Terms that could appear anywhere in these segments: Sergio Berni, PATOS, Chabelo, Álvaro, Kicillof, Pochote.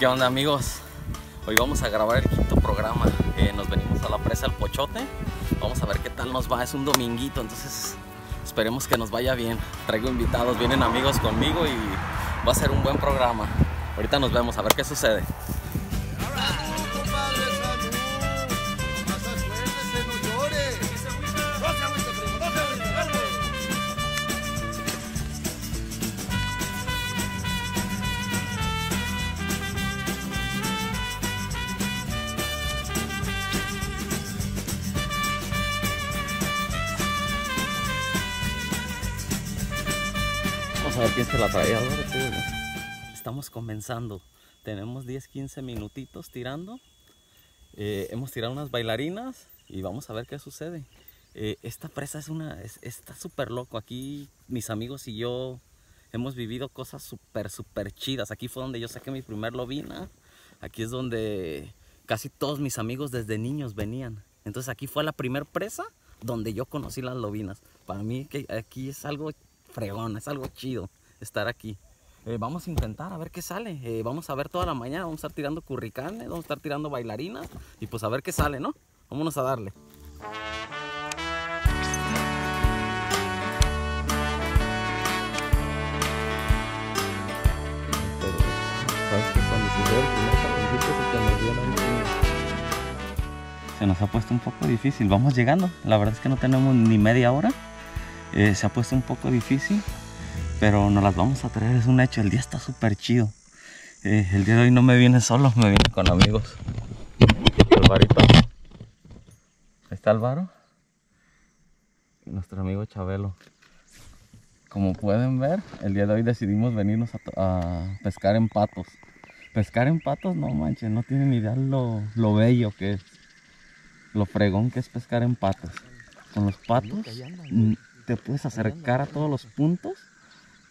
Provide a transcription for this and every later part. ¿Qué onda, amigos? Hoy vamos a grabar el quinto programa. Nos venimos a la presa del Pochote. Vamos a ver qué tal nos va. Es un dominguito, entonces esperemos que nos vaya bien. Traigo invitados, vienen amigos conmigo y va a ser un buen programa. Ahorita nos vemos a ver qué sucede. A ver quién se la trae, Álvaro. Estamos comenzando. Tenemos 10-15 minutitos tirando. Hemos tirado unas bailarinas y vamos a ver qué sucede. Esta presa está súper loco. Aquí mis amigos y yo hemos vivido cosas súper chidas. Aquí fue donde yo saqué mi primer lobina. Aquí es donde casi todos mis amigos desde niños venían. Entonces aquí fue la primer presa donde yo conocí las lobinas. Para mí que aquí es algo fregón, es algo chido estar aquí. Vamos a intentar a ver qué sale. Vamos a ver toda la mañana, vamos a estar tirando curricanes, vamos a estar tirando bailarinas y pues a ver qué sale, ¿no? Vámonos a darle. Se nos ha puesto un poco difícil, vamos llegando. La verdad es que no tenemos ni media hora. Se ha puesto un poco difícil, pero nos las vamos a traer, es un hecho. El día está súper chido. El día de hoy no me viene solo, me viene con amigos. Alvarito. Ahí está Álvaro. Y nuestro amigo Chabelo. Como pueden ver, el día de hoy decidimos venirnos a pescar en patos. Pescar en patos, no manches, no tienen idea lo bello que es. Lo fregón que es pescar en patos. Con los patos te puedes acercar a todos los puntos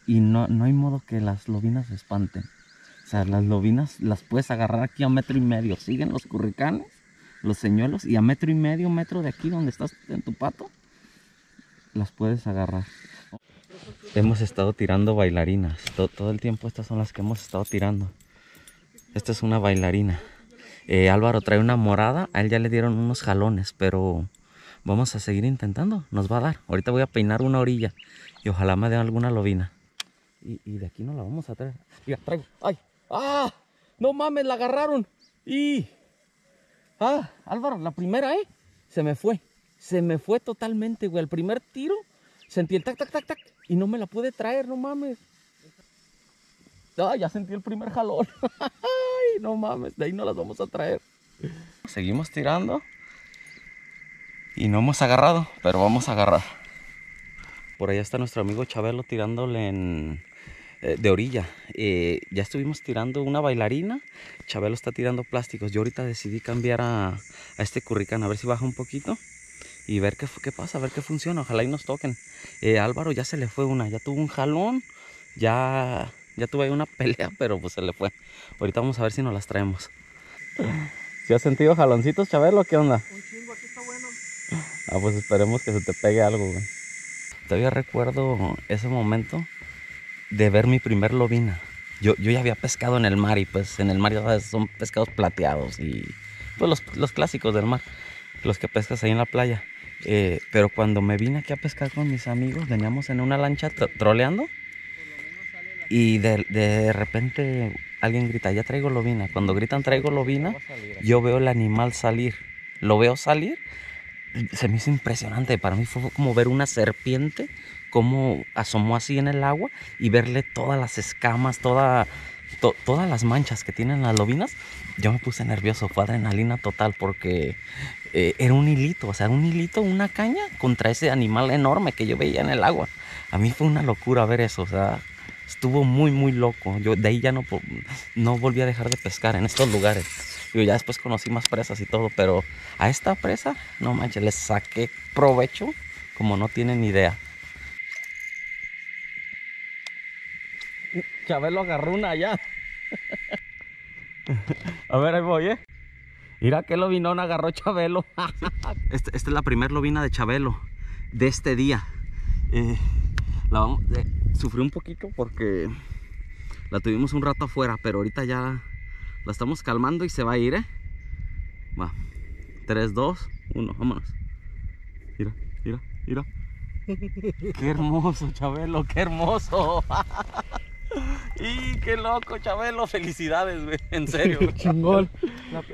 y no hay modo que las lobinas se espanten. O sea, las lobinas las puedes agarrar aquí a 1,5 metros. Siguen los curricanes, los señuelos, y a 1,5 metros de aquí donde estás en tu pato, las puedes agarrar. Hemos estado tirando bailarinas. Todo el tiempo estas son las que hemos estado tirando. Esta es una bailarina. Álvaro trae una morada. A él ya le dieron unos jalones, pero vamos a seguir intentando, nos va a dar. Ahorita voy a peinar una orilla y ojalá me den alguna lobina. Y de aquí no la vamos a traer. Mira, traigo. ¡Ay! ¡Ah! ¡No mames! ¡La agarraron! ¡Y! ¡Ah! Álvaro, la primera, ¿eh? Se me fue. Se me fue totalmente, güey. El primer tiro sentí el tac, tac, tac, tac. Y no me la pude traer, no mames. ¡Ah! Ya sentí el primer jalón. ¡Ay! No mames, de ahí no las vamos a traer. Seguimos tirando. Y no hemos agarrado, pero vamos a agarrar. Por allá está nuestro amigo Chabelo tirándole de orilla. Ya estuvimos tirando una bailarina. Chabelo está tirando plásticos. Yo ahorita decidí cambiar a este curricán, a ver si baja un poquito. Y ver qué pasa, a ver qué funciona. Ojalá y nos toquen. Álvaro ya se le fue una, ya tuvo un jalón. Ya tuve ahí una pelea, pero pues se le fue. Ahorita vamos a ver si nos las traemos. ¿Sí has sentido jaloncitos, Chabelo? ¿Qué onda? Un chingo, aquí está bueno. Ah, pues esperemos que se te pegue algo, güey. Todavía recuerdo ese momento de ver mi primer lobina. Yo ya había pescado en el mar y pues en el mar ya sabes, son pescados plateados y pues los clásicos del mar, los que pescas ahí en la playa. Pero cuando me vine aquí a pescar con mis amigos, veníamos en una lancha troleando y de repente alguien grita, ya traigo lobina. Cuando gritan traigo lobina, yo veo el animal salir. Lo veo salir. Se me hizo impresionante, para mí fue como ver una serpiente, como asomó así en el agua y verle todas las escamas, todas las manchas que tienen las lobinas. Yo me puse nervioso, fue adrenalina total porque era un hilito, o sea, un hilito, una caña contra ese animal enorme que yo veía en el agua. A mí fue una locura ver eso, o sea, estuvo muy loco. Yo de ahí ya no volví a dejar de pescar en estos lugares. Yo ya después conocí más presas y todo, pero a esta presa, no manches, les saqué provecho como no tienen idea. Chabelo agarró una allá. A ver, ahí voy, ¿eh? Mira qué lobinón agarró Chabelo. Esta es la primer lobina de Chabelo de este día. Sufrí un poquito porque la tuvimos un rato afuera, pero ahorita ya la estamos calmando y se va a ir, ¿eh? Va. 3, 2, 1, vámonos. Mira, mira, mira. Qué hermoso, Chabelo, qué hermoso. Y qué loco, Chabelo, felicidades, güey. En serio. Chingón.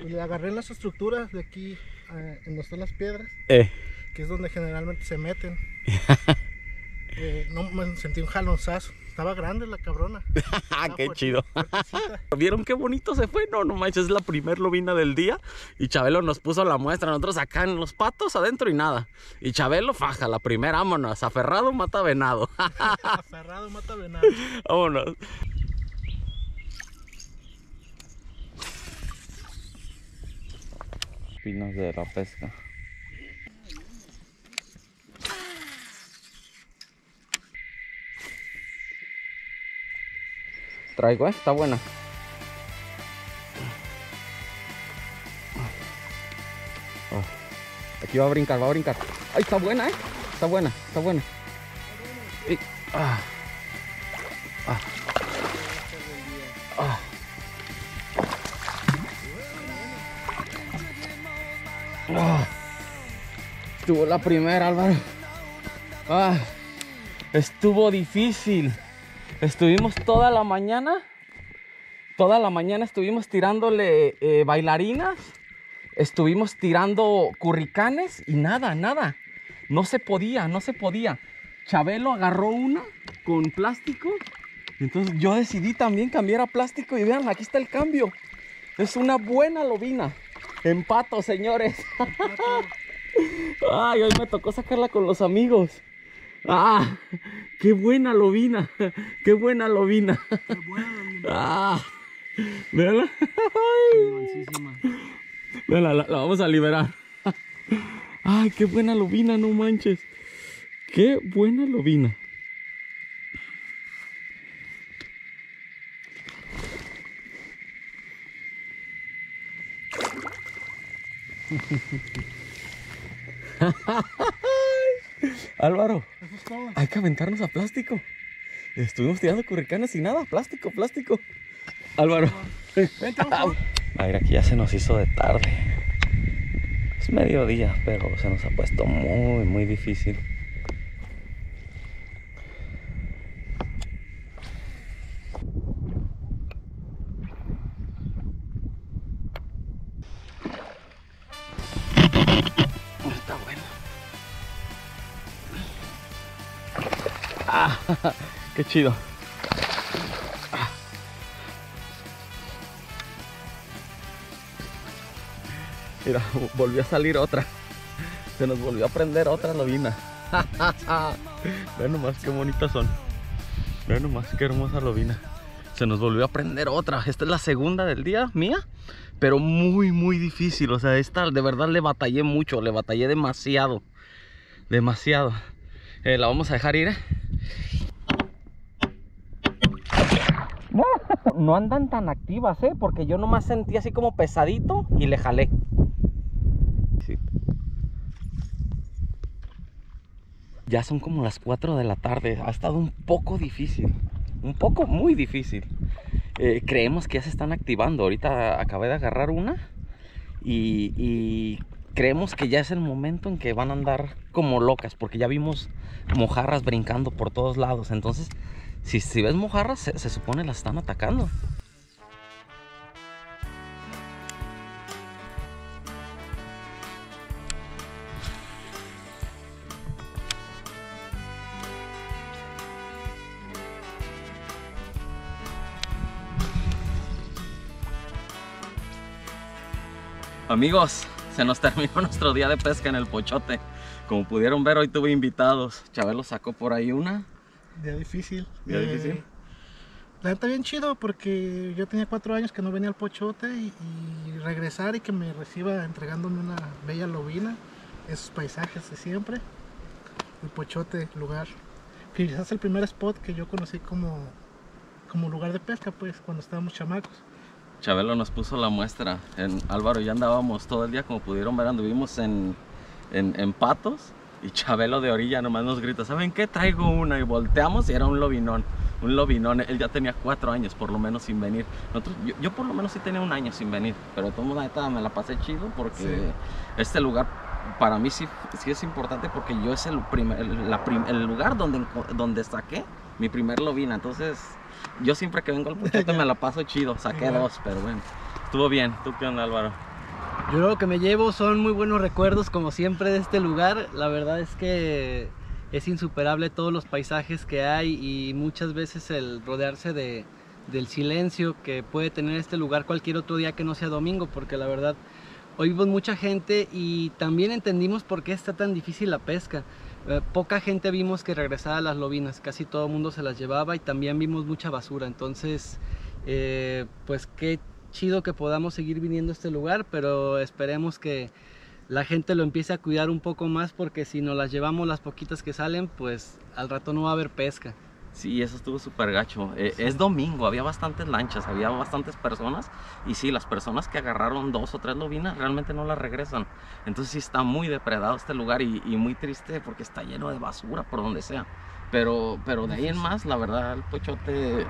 Le agarré en las estructuras de aquí, en donde están las piedras, que es donde generalmente se meten. No, me sentí un jalonzazo. Estaba grande la cabrona. Qué fuerte, chido. Fuertecita. ¿Vieron qué bonito se fue? No, no manches, es la primer lobina del día. Y Chabelo nos puso la muestra. Nosotros acá en los patos, adentro y nada. Y Chabelo, faja, la primera, vámonos. Aferrado mata venado. Aferrado mata venado. Vámonos. Pinos de la pesca. Traigo, está buena. Oh, aquí va a brincar, va a brincar. Ay, está buena, está buena, está buena. Y, Estuvo la primera, Álvaro. Estuvo difícil. Estuvimos toda la mañana estuvimos tirándole bailarinas, estuvimos tirando curricanes y nada, nada. No se podía. Chabelo agarró una con plástico, entonces yo decidí también cambiar a plástico y vean, aquí está el cambio. Es una buena lobina. En pato, señores. Ay, hoy me tocó sacarla con los amigos. ¡Ah! ¡Qué buena lobina! ¡Qué buena lobina! ¡Qué buena lobina! ¡Ah! ¡Véala! ¡Véala! La vamos a liberar. ¡Ay, qué buena lobina! ¡No manches! ¡Qué buena lobina! Álvaro, hay que aventarnos a plástico. Estuvimos tirando curricanes y nada, plástico. Álvaro, vente. A ver, aquí ya se nos hizo de tarde. Es mediodía, pero se nos ha puesto muy difícil. Qué chido. Mira, volvió a salir otra. Se nos volvió a prender otra lobina. Vean nomás qué bonitas son. Vean nomás qué hermosa lobina. Se nos volvió a prender otra. Esta es la segunda del día mía, pero muy difícil. O sea, esta de verdad le batallé mucho. Le batallé demasiado. Demasiado. La vamos a dejar ir, ¿eh? No andan tan activas, porque yo nomás sentí así como pesadito y le jalé. Sí. Ya son como las 4 de la tarde. Ha estado un poco difícil. Muy difícil. Creemos que ya se están activando. Ahorita acabé de agarrar una y creemos que ya es el momento en que van a andar como locas, porque ya vimos mojarras brincando por todos lados. Entonces, si ves mojarras, se supone las están atacando. Amigos, se nos terminó nuestro día de pesca en el Pochote. Como pudieron ver, hoy tuve invitados. Chabelo sacó por ahí una. Día difícil. La neta bien chido, porque yo tenía 4 años que no venía al Pochote y regresar y que me reciba entregándome una bella lobina, esos paisajes de siempre. El Pochote, lugar, que quizás el primer spot que yo conocí como lugar de pesca, pues, cuando estábamos chamacos. Chabelo nos puso la muestra. En Álvaro ya andábamos todo el día, como pudieron ver, anduvimos en Patos. Y Chabelo de orilla nomás nos grita, ¿saben qué? Traigo una. Y volteamos y era un lobinón. Un lobinón. Él ya tenía 4 años por lo menos sin venir. Nosotros, yo por lo menos sí tenía 1 año sin venir. Pero de todas maneras me la pasé chido porque este lugar para mí sí es importante, porque yo es el lugar donde saqué mi primer lobina. Entonces yo siempre que vengo al Pochote me la paso chido. Saqué 2, pero bueno, estuvo bien. ¿Tú qué onda, Álvaro? Yo lo que me llevo son muy buenos recuerdos, como siempre, de este lugar. La verdad es que es insuperable todos los paisajes que hay, y muchas veces el rodearse del silencio que puede tener este lugar cualquier otro día que no sea domingo, porque la verdad oímos mucha gente y también entendimos por qué está tan difícil la pesca. Poca gente vimos que regresaba a las lobinas, casi todo el mundo se las llevaba, y también vimos mucha basura. Entonces, pues qué chido que podamos seguir viniendo a este lugar, pero esperemos que la gente lo empiece a cuidar un poco más, porque si nos las llevamos las poquitas que salen, pues al rato no va a haber pesca. Sí, eso estuvo súper gacho. Sí. Es domingo, había bastantes lanchas, había bastantes personas, y sí, las personas que agarraron 2 o 3 lobinas realmente no las regresan. Entonces sí está muy depredado este lugar, y muy triste porque está lleno de basura por donde sea. Pero de ahí en más, la verdad, el Pochote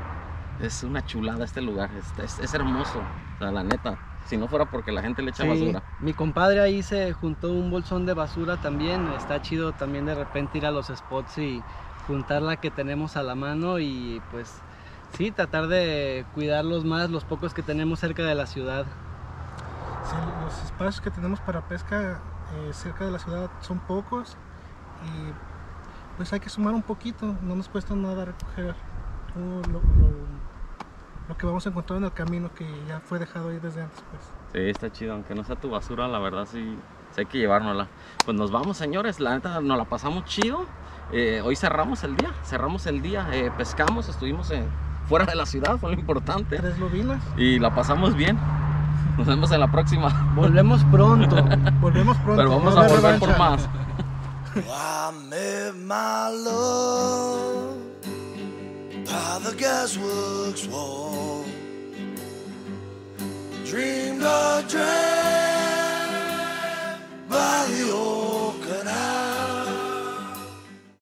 es una chulada este lugar, es hermoso, o sea, la neta. Si no fuera porque la gente le echa basura. Mi compadre ahí se juntó un bolsón de basura también. Está chido también de repente ir a los spots y juntar la que tenemos a la mano, y pues sí, tratar de cuidarlos más, los pocos que tenemos cerca de la ciudad. Sí, los espacios que tenemos para pesca cerca de la ciudad son pocos, y pues hay que sumar un poquito. No nos cuesta nada recoger lo que vamos a encontrar en el camino, que ya fue dejado ahí desde antes, pues. Sí, está chido, aunque no sea tu basura, la verdad sí hay que llevárnosla. Pues nos vamos, señores, la neta nos la pasamos chido. Hoy cerramos el día, pescamos, estuvimos fuera de la ciudad, fue lo importante. 3 lobinas. Y la pasamos bien. Nos vemos en la próxima. Volvemos pronto. Pero vamos a volver por más. By the gasworks wall, dreamed a dream.